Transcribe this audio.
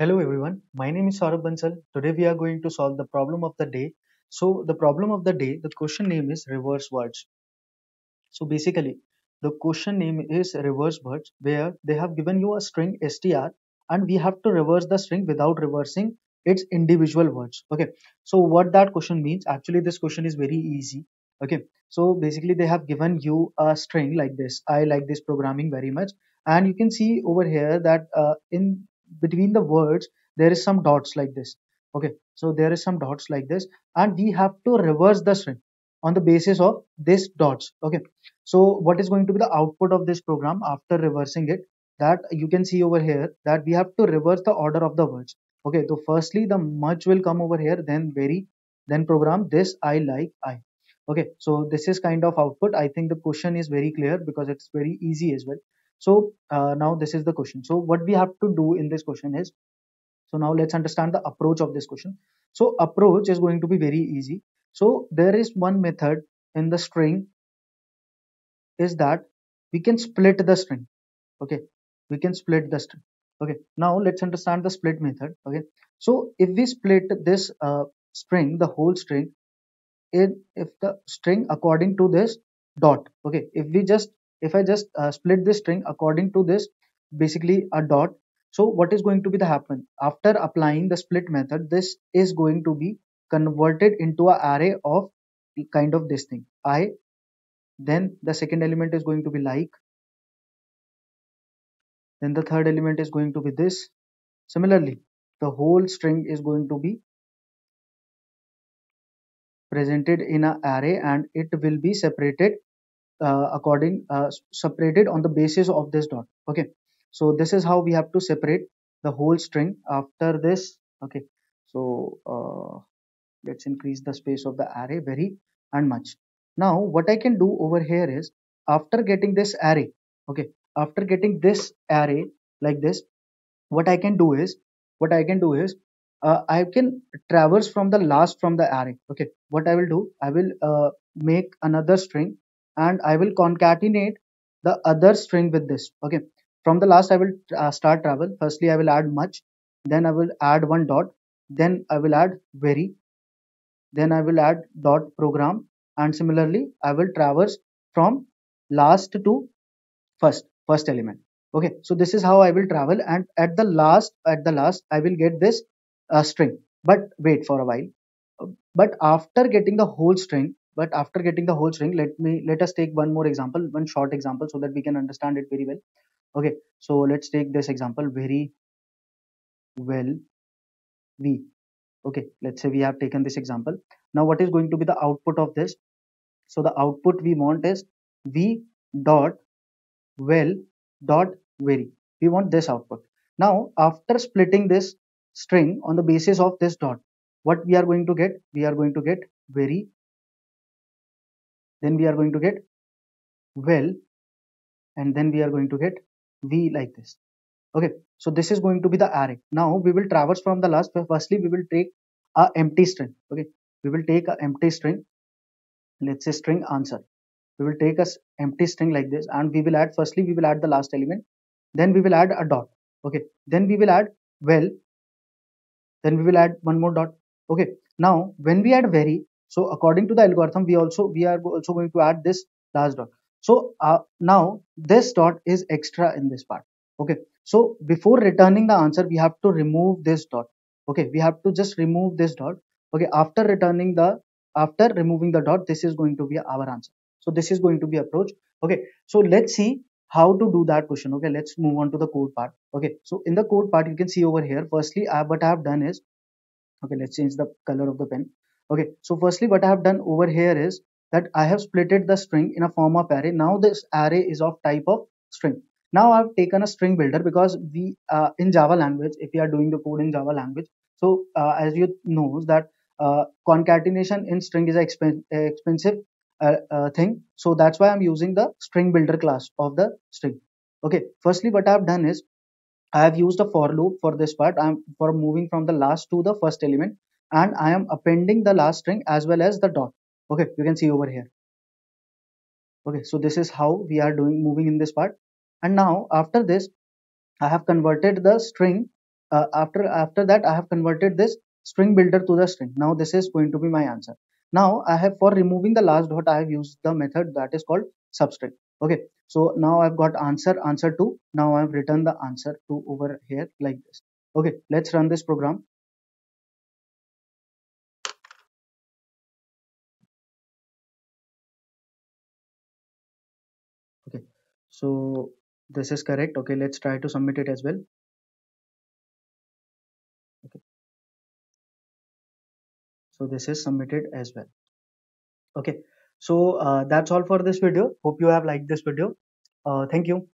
Hello everyone, my name is Saurabh Bansal. Today we are going to solve the problem of the day. So the problem of the day, the question name is reverse words. So basically the question name is reverse words, where they have given you a string str and we have to reverse the string without reversing its individual words. Okay, so what that question means, actually this question is very easy. Okay, so basically they have given you a string like this. I like this programming very much, and you can see over here that in between the words there is some dots like this. Okay, so there is some dots like this and we have to reverse the string on the basis of this dots. Okay, so what is going to be the output of this program after reversing it, that you can see over here that we have to reverse the order of the words. Okay, so firstly the much will come over here, then very, then program this I like I. Okay, so this is kind of output. I think the question is very clear because it's very easy as well. So now this is the question. So what we have to do in this question is, so now let's understand the approach of this question. So approach is going to be very easy. So there is one method in the string is that we can split the string. Okay, we can split the string. Okay, now let's understand the split method. Okay, so if we split this string, the whole string, if the string according to this dot. Okay, if I just split this string according to this, basically a dot. So what is going to be the happen after applying the split method? This is going to be converted into an array of kind of this thing I, then the second element is going to be like, then the third element is going to be this. Similarly the whole string is going to be presented in an array and it will be separated separated on the basis of this dot. Okay, so this is how we have to separate the whole string after this. Okay, so let's increase the space of the array very and much. Now what I can do over here is, after getting this array, okay, after getting this array like this, what I can do is I can traverse from the last from the array. Okay, what I will do, I will make another string and I will concatenate the other string with this. Okay, from the last I will start travel. Firstly I will add much, then I will add one dot, then I will add very, then I will add dot program, and similarly I will traverse from last to first element. Okay, so this is how I will travel, and at the last I will get this string. But wait for a while, but after getting the whole string, let us take one more example, one short example, so that we can understand it very well. Okay, so let's take this example very well. Okay, let's say we have taken this example. Now what is going to be the output of this? So the output we want is v dot well dot very. We want this output. Now after splitting this string on the basis of this dot, what we are going to get? We are going to get very, then we are going to get well, and then we are going to get v like this. Okay, so this is going to be the array. Now we will traverse from the last. Firstly we will take a empty string. Okay, we will take a empty string, let's say string answer. We will take a empty string like this and we will add, firstly we will add the last element, then we will add a dot. Okay, then we will add well, then we will add one more dot. Okay, now when we add very, so according to the algorithm we are also going to add this last dot. So now this dot is extra in this part. Okay, so before returning the answer we have to remove this dot. Okay, we have to just remove this dot. Okay, after removing the dot, this is going to be our answer. So this is going to be approach. Okay, so let's see how to do that question. Okay, let's move on to the code part. Okay, so in the code part you can see over here, firstly what I have done is, okay, let's change the color of the pen. Okay, so firstly what I have done over here is that I have splitted the string in a form of array. Now this array is of type of string. Now I have taken a string builder, because we in Java language, if we are doing the code in Java language, so as you know that concatenation in string is an expensive thing. So that's why I'm using the string builder class of the string. Okay, firstly what I have done is I have used a for loop for this part. I'm for moving from the last to the first element, and I am appending the last string as well as the dot. Okay, you can see over here. Okay, so this is how we are moving in this part. And now after this I have converted the string After that, I have converted this string builder to the string. Now this is going to be my answer. Now I have, for removing the last dot, I have used the method that is called substring. Okay, so now I've got answer 2. Now I've written the answer 2 over here like this. Okay, let's run this program. Okay, so this is correct. Okay, let's try to submit it as well. Okay, so this is submitted as well. Okay, so that's all for this video. Hope you have liked this video. Thank you.